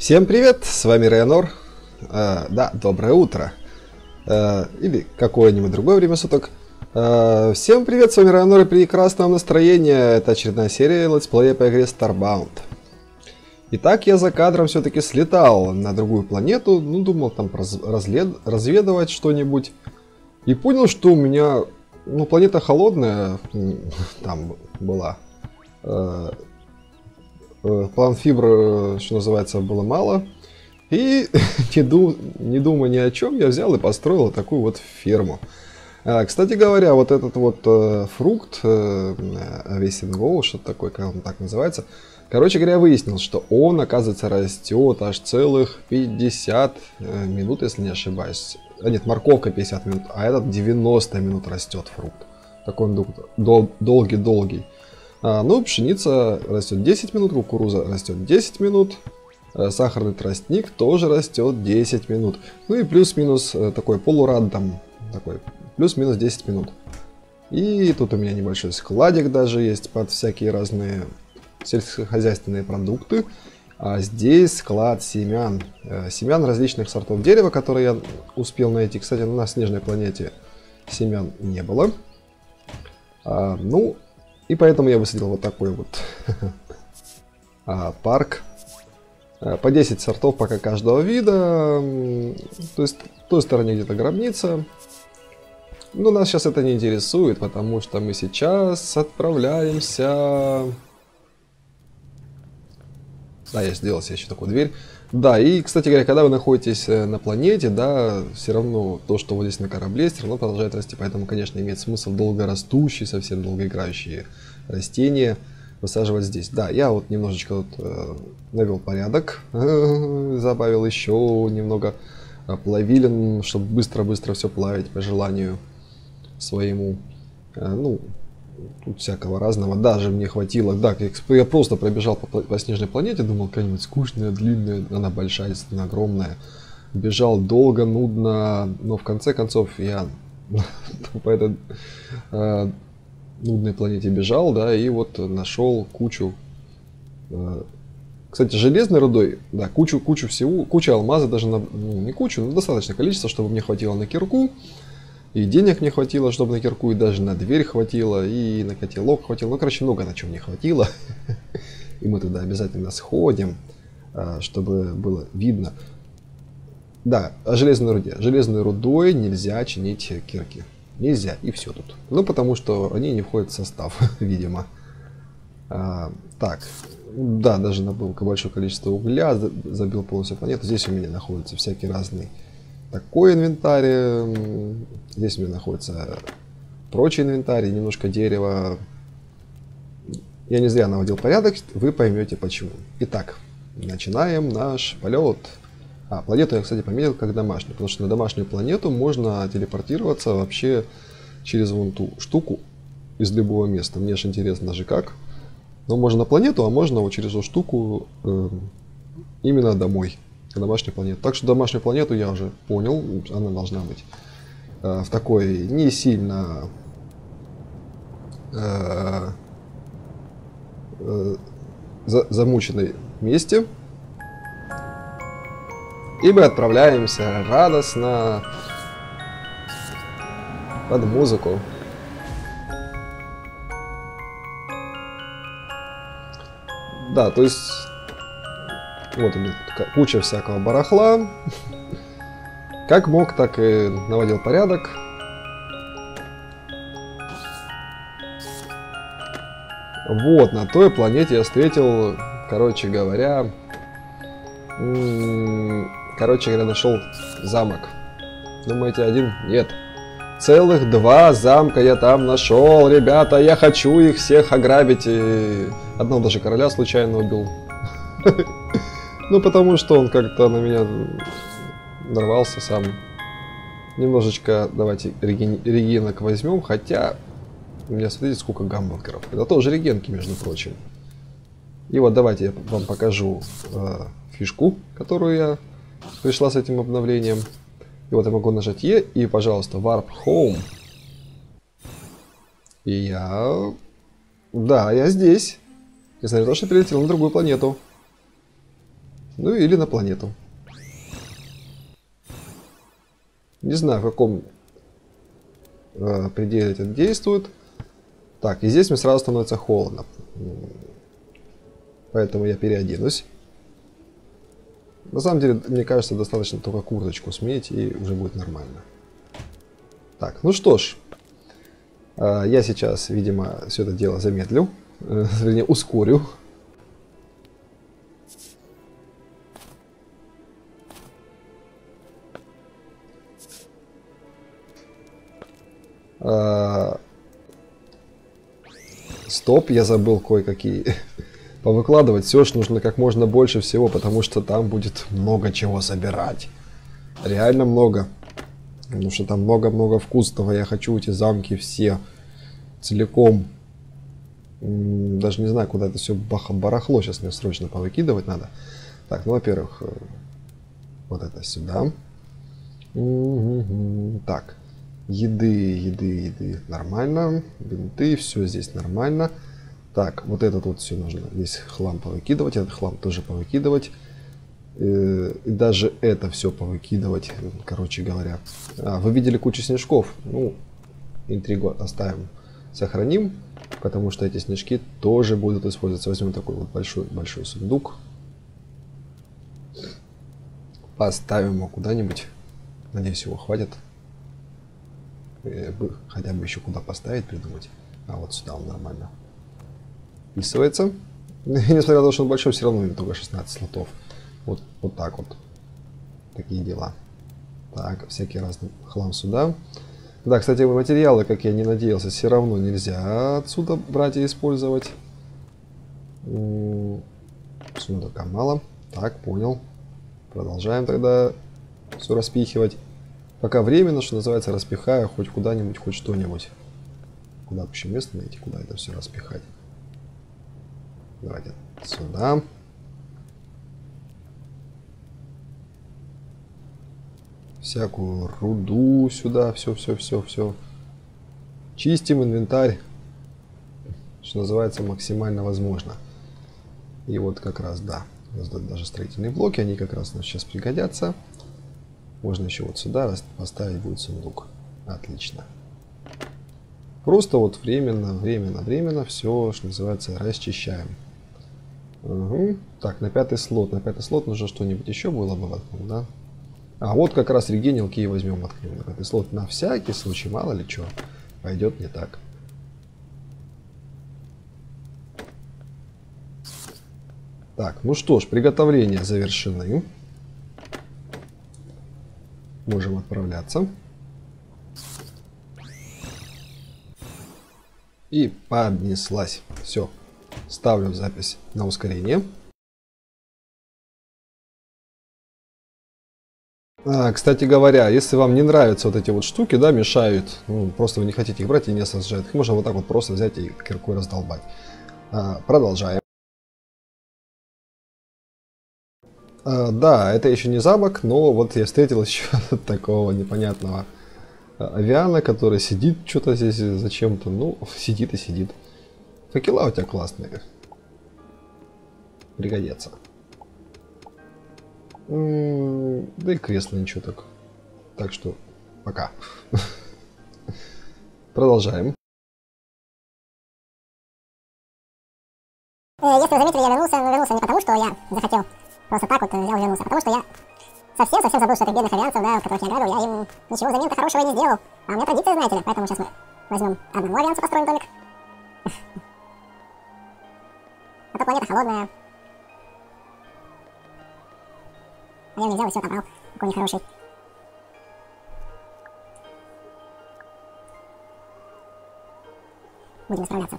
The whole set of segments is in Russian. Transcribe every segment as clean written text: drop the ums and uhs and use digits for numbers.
Всем привет, с вами Рай Анор. Да, доброе утро. Или какое-нибудь другое время суток. Всем привет, с вами Рай Анор и прекрасного настроения. Это очередная серия летсплея по игре Starbound. Итак, я за кадром все-таки слетал на другую планету. Ну, думал там разведывать что-нибудь. И понял, что у меня... Ну, планета холодная там была. Планфибр, что называется, было мало. И не думая ни о чем, я взял и построил такую вот ферму. Кстати говоря, вот этот вот фрукт, весь ингол, что-то такое, как он так называется. Короче говоря, выяснил, что он, оказывается, растет аж целых 50 минут, если не ошибаюсь. А нет, морковка 50 минут, а этот 90 минут растет фрукт. Такой он долгий-долгий. Ну, пшеница растет 10 минут, кукуруза растет 10 минут, сахарный тростник тоже растет 10 минут. Ну и плюс-минус такой полурандом, такой плюс-минус 10 минут. И тут у меня небольшой складик даже есть под всякие разные сельскохозяйственные продукты. А здесь склад семян. Семян различных сортов дерева, которые я успел найти. Кстати, на снежной планете семян не было. Ну... И поэтому я высадил вот такой вот парк. По 10 сортов пока каждого вида. То есть в той стороне где-то гробница. Но нас сейчас это не интересует, потому что мы сейчас отправляемся... Да, я сделал себе еще такую дверь. Да, и, кстати говоря, когда вы находитесь на планете, да, все равно то, что вот здесь на корабле, все равно продолжает расти. Поэтому, конечно, имеет смысл долгорастущие, совсем долгоиграющие растения высаживать здесь. Да, я вот немножечко навел порядок, добавил еще немного плавилин, чтобы быстро-быстро все плавить по желанию своему. Ну, тут всякого разного. Даже мне хватило. Да, я просто пробежал по снежной планете, думал, какая-нибудь скучная, длинная, она большая, она огромная. Бежал долго, нудно, но в конце концов я по этой нудной планете бежал, да, и вот нашел кучу, кстати, железной рудой, да, кучу всего, куча алмаза, даже не кучу, но достаточное количество, чтобы мне хватило на кирку. И денег не хватило, чтобы на кирку, и даже на дверь хватило, и на котелок хватило. Ну, короче, много на чем не хватило. И мы туда обязательно сходим, чтобы было видно. Да, о железной руде. Железной рудой нельзя чинить кирки. Нельзя, и все тут. Ну, потому что они не входят в состав, видимо. Так, да, даже набыл большое количество угля, забил полностью планету. Здесь у меня находятся всякие разные... Такой инвентарь, здесь у меня находится прочий инвентарь, немножко дерева. Я не зря наводил порядок, вы поймете почему. Итак, начинаем наш полет. Планету я, кстати, пометил как домашнюю, потому что на домашнюю планету можно телепортироваться вообще через вон ту штуку из любого места. Мне же интересно даже как. Но можно на планету, а можно вот через эту штуку именно домой. Домашнюю планету. Так что домашнюю планету я уже понял, она должна быть в такой не сильно замученной месте. И мы отправляемся радостно под музыку. Да, то есть... Вот у меня куча всякого барахла. Как мог, так и наводил порядок. Вот, на той планете я встретил, короче говоря, нашел замок. Думаете, один? Нет. Целых 2 замка я там нашел, ребята. Я хочу их всех ограбить. И одного даже короля случайно убил. Ну, потому что он как-то на меня нарвался сам. Немножечко давайте регенок возьмем, хотя... У меня, смотрите, сколько гамбургеров. Это тоже регенки, между прочим. И вот давайте я вам покажу фишку, которую я пришла с этим обновлением. И вот я могу нажать Е, и, пожалуйста, Warp Home. И я... Да, я здесь. Несмотря на то, что перелетел на другую планету. Ну или на планету. Не знаю, в каком пределе это действует. Так, и здесь мне сразу становится холодно. Поэтому я переоденусь. На самом деле, мне кажется, достаточно только курточку сменить, и уже будет нормально. Так, ну что ж. Я сейчас, видимо, все это дело замедлю. Вернее, ускорю. Стоп, я забыл кое-какие повыкладывать. Все ж нужно как можно больше всего, потому что там будет много чего собирать. Реально много. Потому что там много-много вкусного. Я хочу эти замки все целиком. Даже не знаю, куда это все барахло. Сейчас мне срочно повыкидывать надо. Так, ну, во-первых, вот это сюда. Так. Еды. Нормально. Бинты, все здесь нормально. Так, вот это тут все нужно. Здесь хлам повыкидывать, этот хлам тоже повыкидывать. И даже это все повыкидывать, короче говоря. Вы видели кучу снежков. Ну, интригу оставим, сохраним. Потому что эти снежки тоже будут использоваться. Возьмем такой вот большой сундук. Поставим его куда-нибудь. Надеюсь, его хватит. Хотя бы еще куда поставить, придумать. А вот сюда он нормально вписывается. И несмотря на то, что он большой, все равно только 16 слотов. Вот так вот. Такие дела. Так, всякий разный хлам сюда. Да, кстати, материалы, как я не надеялся, все равно нельзя отсюда брать и использовать. Сундука мало. Так, понял. Продолжаем тогда все распихивать. Пока временно, что называется, распихаю хоть куда-нибудь, хоть что-нибудь. Куда вообще место найти, куда это все распихать? Давайте сюда. Всякую руду сюда, все. Чистим инвентарь, что называется, максимально возможно. И вот как раз, да, даже строительные блоки, они как раз нам сейчас пригодятся. Можно еще вот сюда поставить будет сундук. Отлично. Просто вот временно все, что называется, расчищаем. Угу. Так, на пятый слот. На пятый слот нужно что-нибудь еще было бы воткнуть, да? А вот как раз регенилки и возьмем, воткнем на пятый слот. На всякий случай, мало ли что, пойдет не так. Так, ну что ж, приготовления завершены. Можем отправляться. И поднеслась. Все. Ставлю запись на ускорение. Кстати говоря, если вам не нравятся вот эти вот штуки, да, мешают, ну, просто вы не хотите их брать и не сажать, их можно вот так вот просто взять и киркой раздолбать. Продолжаем. Да, это еще не замок, но вот я встретил еще такого непонятного авиана, который сидит что-то здесь зачем-то. Ну, сидит и сидит. Факела у тебя классные. Пригодятся. Да и кресло ничего так. Так что, пока. Продолжаем. Если вы заметили, я вернулся не потому, что я захотел. Просто так вот взял и вернулся, потому что я совсем забыл, что этих бедных авианцев, да, которых я грабил, я им ничего взамен-то хорошего и не сделал. А у меня традиция, знаете ли, поэтому сейчас мы возьмем одного авианца, построим домик. А то планета холодная. А я не взял и все отобрал, такой нехороший. Будем справляться.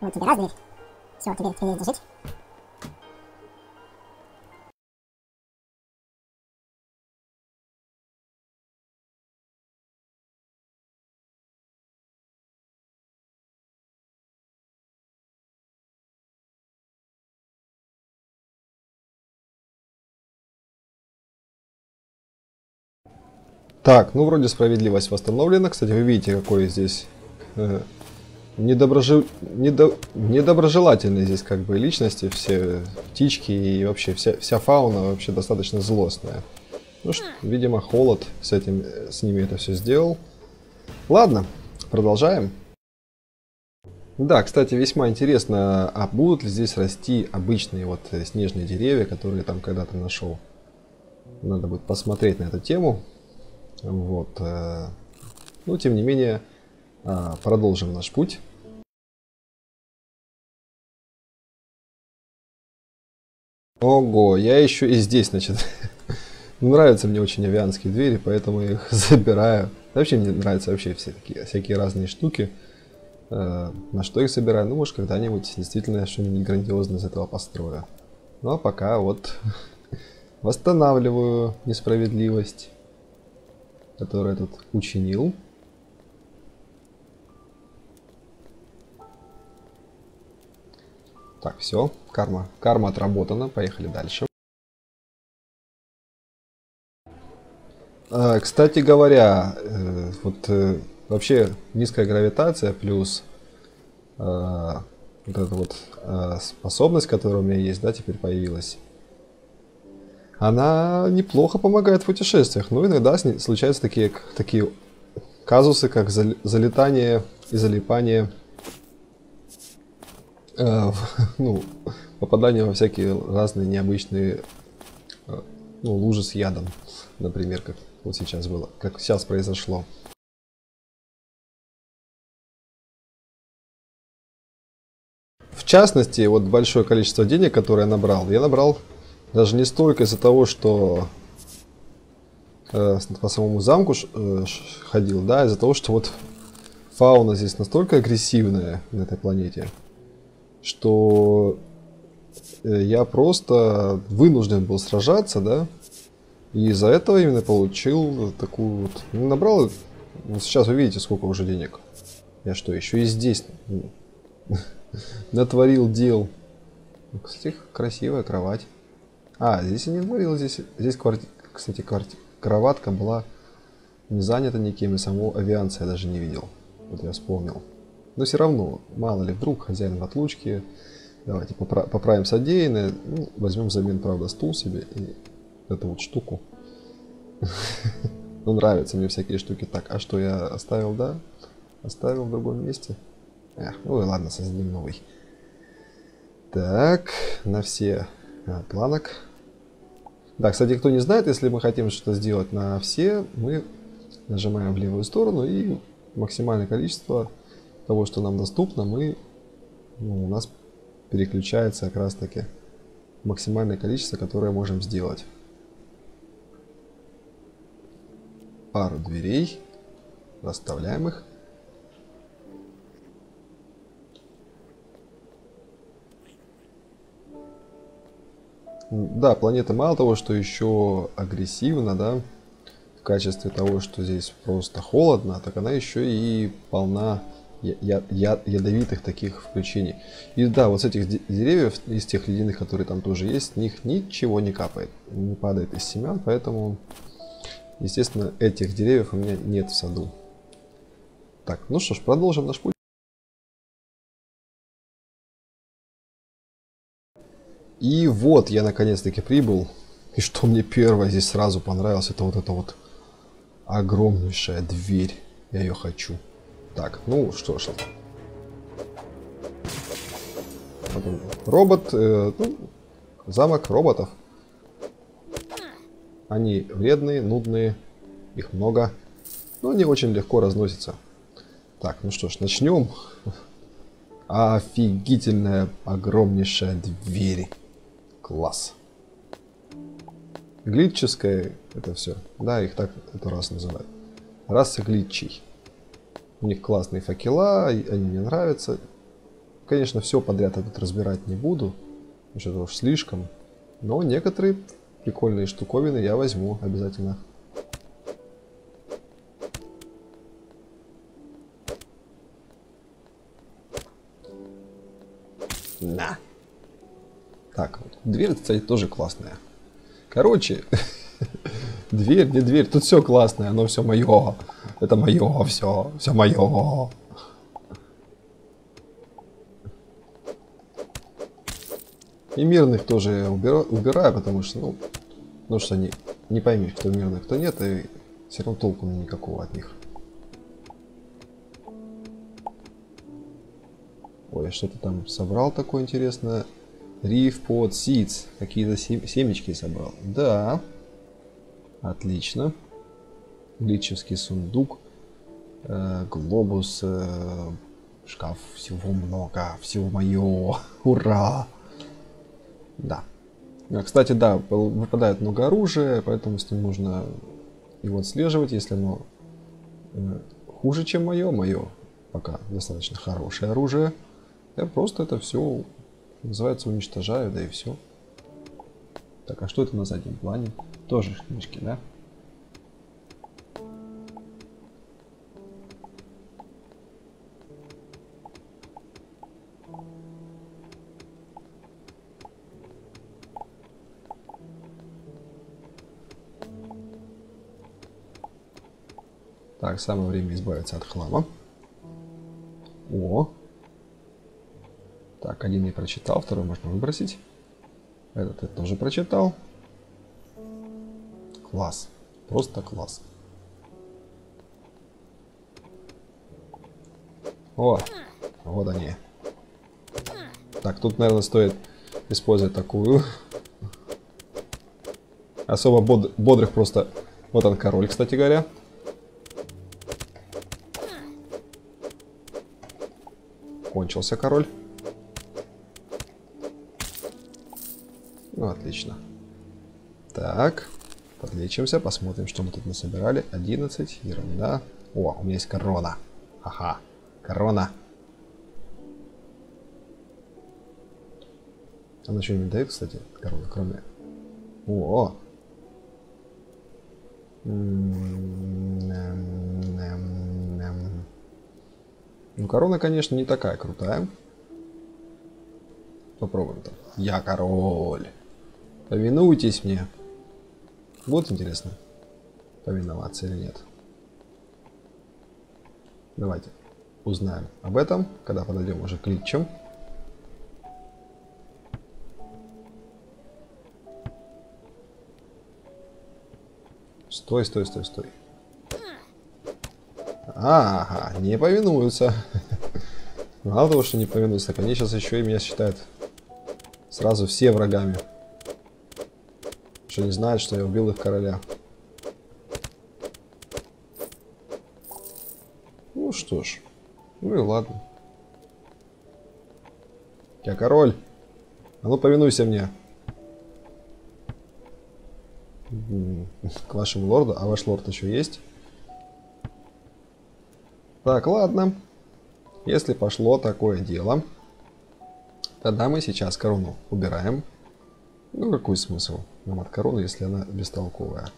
Вот тебе раз дверь. Все, тебе здесь жить. Так, ну вроде справедливость восстановлена. Кстати, вы видите, какой здесь недоброжелательные здесь как бы личности, все птички и вообще вся фауна вообще достаточно злостная. Ну что, видимо, холод с ними это все сделал. Ладно, продолжаем. Да, кстати, весьма интересно, а будут ли здесь расти обычные вот снежные деревья, которые там когда-то нашел. Надо будет посмотреть на эту тему. Вот. Ну, тем не менее, продолжим наш путь. Ого, я еще и здесь, значит. Нравятся мне очень авианские двери, поэтому я их забираю. Вообще мне нравятся вообще все такие всякие разные штуки. На что их собираю? Ну, может, когда-нибудь действительно что-нибудь грандиозное из этого построю. Ну, а пока вот восстанавливаю несправедливость, которую я тут учинил. Так, все, карма отработана, поехали дальше. Кстати говоря, вот вообще низкая гравитация плюс вот эта вот способность, которая у меня есть, да, теперь появилась, она неплохо помогает в путешествиях. Но иногда случаются такие казусы, как залетание и залипание, ну, попадание во всякие разные необычные ну, лужи с ядом, например, как вот сейчас было, как сейчас произошло. В частности, вот большое количество денег, которое я набрал даже не столько из-за того, что по самому замку ходил, да, из-за того, что вот фауна здесь настолько агрессивная на этой планете, что я просто вынужден был сражаться, да, и из-за этого именно получил такую вот, ну, набрал, вот сейчас вы видите, сколько уже денег. Я что, еще и здесь натворил дел. Кстати, красивая кровать. А, здесь я не натворил, здесь кстати, кроватка была не занята никем, и саму авианцию я даже не видел. Вот я вспомнил. Но все равно, мало ли, вдруг хозяин в отлучке. Давайте поправим содеянное. Ну, возьмем взамен, правда, стул себе и эту вот штуку. Ну, нравятся мне всякие штуки. Так, а что я оставил, да? Оставил в другом месте. Ой, ладно, создадим новый. Так, на все планок. Да, кстати, кто не знает, если мы хотим что-то сделать на все, мы нажимаем в левую сторону, и максимальное количество того, что нам доступно, у нас переключается как раз таки максимальное количество, которое можем сделать. Пару дверей. Расставляем их. Да, планета мало того, что еще агрессивна, да, в качестве того, что здесь просто холодно, так она еще и полна ядовитых таких включений. И да, вот с этих деревьев, из тех ледяных, которые там тоже есть, с них ничего не капает, не падает из семян, поэтому, естественно, этих деревьев у меня нет в саду. Так, ну что ж, продолжим наш путь. И вот я наконец-таки прибыл. И что мне первое здесь сразу понравилось, это вот эта вот огромнейшая дверь. Я ее хочу. Так, ну что ж. Робот, ну, замок роботов. Они вредные, нудные, их много, но они очень легко разносятся. Так, ну что ж, начнем. Офигительная, огромнейшая дверь. Класс. Глитческое это все. Да, их так это раз называют. Раса глитчей. У них классные факела, они мне нравятся. Конечно, все подряд я тут разбирать не буду. Что-то уж слишком. Но некоторые прикольные штуковины я возьму обязательно. На. Так, вот. Дверь, кстати, тоже классная. Короче, дверь, не дверь, тут все классное, оно все мое. Это мое, все мое. И мирных тоже я убираю, потому что, ну, они не поймешь, кто мирный, кто нет, и все равно толку мне никакого от них. Ой, что-то там собрал такое интересное. Риф под сидс. Какие-то семечки собрал. Да. Отлично. Гличевский сундук. Глобус. Шкаф. Всего много. Всего мое. Ура! Да. Кстати, да, выпадает много оружия, поэтому с ним нужно его отслеживать. Если оно хуже, чем мое, пока достаточно хорошее оружие. Я просто это все, называется, уничтожаю, да и все. Так, а что это на заднем плане? Тоже книжки, да? Так, самое время избавиться от хлама. О! Так, один я прочитал, второй можно выбросить. Этот я тоже прочитал. Класс. Просто класс. О! Вот они. Так, тут, наверное, стоит использовать такую. Особо бодрых просто... Вот он, король, кстати говоря. Кончился король. Ну, отлично. Так, подлечимся, посмотрим, что мы тут насобирали. 11, ерунда. О, у меня есть корона. Ага, корона. Она что-нибудь дает, кстати, корона, кроме... О! Ну, корона, конечно, не такая крутая. Попробуем-то. Я король. Повинуйтесь мне. Вот интересно, повиноваться или нет. Давайте узнаем об этом, когда подойдем уже к личам. Стой, стой, стой, стой. Ага, не повинуются. Мало того, что не повинуются, так они сейчас еще и меня считают сразу все врагами. Что не знают, что я убил их короля. Ну что ж, ну и ладно. Я король. А ну повинуйся мне. К вашему лорду. А ваш лорд еще есть? Так, ладно. Если пошло такое дело, тогда мы сейчас корону убираем. Ну, какой смысл нам от короны, если она бестолковая?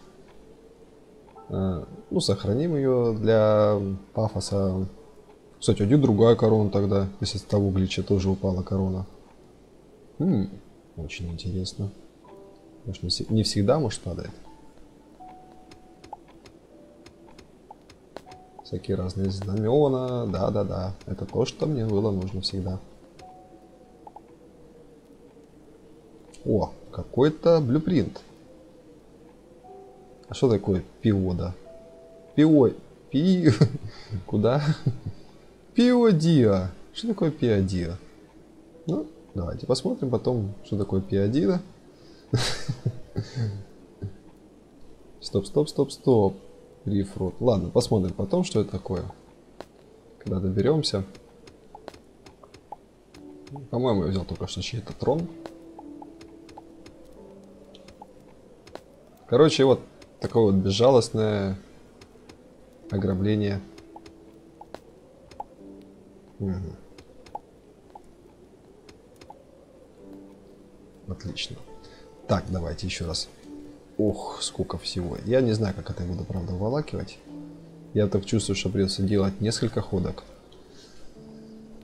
Ну, сохраним ее для пафоса. Кстати, один другая корона тогда, если с того глича тоже упала корона. Очень интересно. Может, не всегда, может, падает. Всякие разные знамена, да-да-да, это то, что мне было нужно всегда. О, какой-то блюпринт. А что такое пиода? Куда? Пиодиа. Что такое пиодиа? Ну, давайте посмотрим потом, что такое пиодиа. Стоп, стоп, стоп, стоп. Рифрут. Ладно, посмотрим потом, что это такое. Когда доберемся. По-моему, я взял только что чей-то трон. Короче, вот такое вот безжалостное ограбление. Отлично. Так, давайте еще раз. Ох, сколько всего. Я не знаю, как это я буду, правда, уволакивать. Я так чувствую, что придется делать несколько ходок.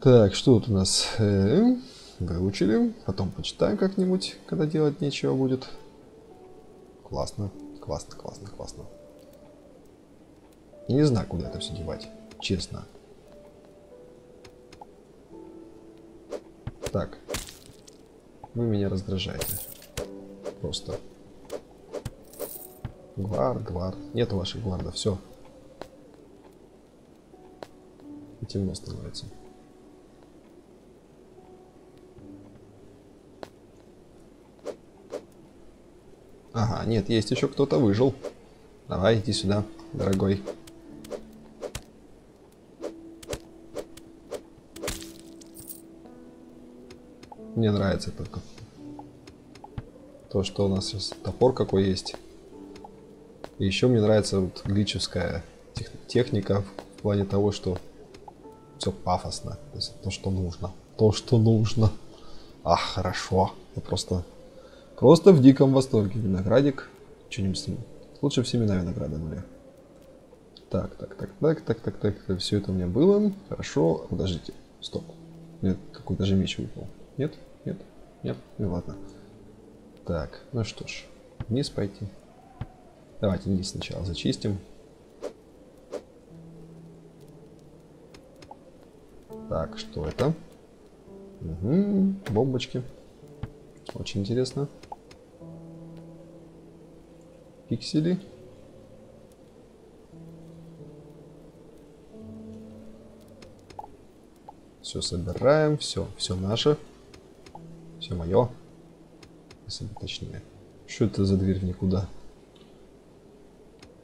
Так, что тут у нас? Выучили. Потом почитаем как-нибудь, когда делать нечего будет. Классно, классно, классно, классно. Я не знаю, куда это все девать, честно. Так. Вы меня раздражаете. Просто. Гвард, гвард. Нет ваших гвардов. Все. И темно становится. Ага, нет, есть еще кто-то выжил. Давай, иди сюда, дорогой. Мне нравится только то, что у нас сейчас топор какой есть. И еще мне нравится вот гличевская техника в плане того, что все пафосно. То есть то, что нужно. То, что нужно. Ах, хорошо. Я просто в диком восторге. Виноградик. Что-нибудь с ним. Лучше в семена винограда были. Так. Все это у меня было. Хорошо. Подождите. Стоп. Нет, какой-то же меч выпал. Нет. Ну ладно. Так, ну что ж. Вниз пойти. Давайте вниз сначала зачистим. Так, что это? Угу, бомбочки. Очень интересно. Пиксели. Все собираем. Все наше. Все мое. Если точнее. Что это за дверь в никуда?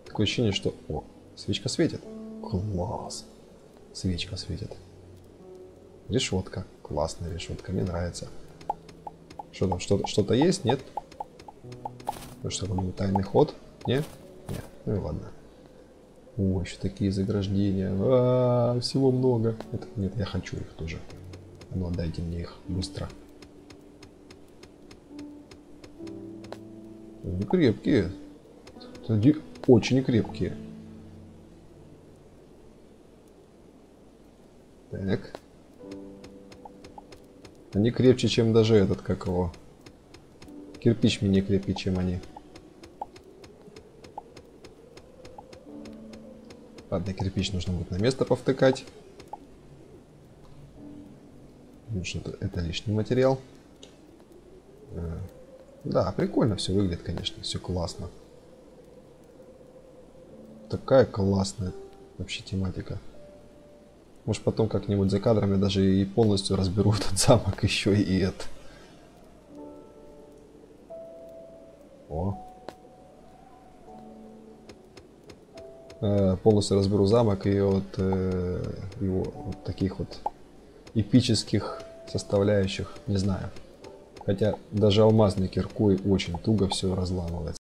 Такое ощущение, что... О, свечка светит. Класс. Свечка светит. Решетка. Классная решетка. Мне нравится. Что там? Что-то есть? Нет? Ну что, там был тайный ход? Нет? Нет. Ну и ладно. О, еще такие заграждения. А-а-а, всего много. Это, нет, я хочу их тоже. Ну, отдайте мне их быстро. Они крепкие. Они очень крепкие. Так. Они крепче, чем даже этот, как его. Кирпич мне крепче, чем они. Ладно, кирпич нужно будет на место повтыкать. Потому что это лишний материал. Да, прикольно все выглядит, конечно. Все классно. Такая классная вообще тематика. Может, потом как-нибудь за кадрами даже и полностью разберу этот замок, еще и это. О. Полностью разберу замок и от его вот таких вот эпических составляющих, не знаю. Хотя даже алмазной киркой очень туго все разламывает.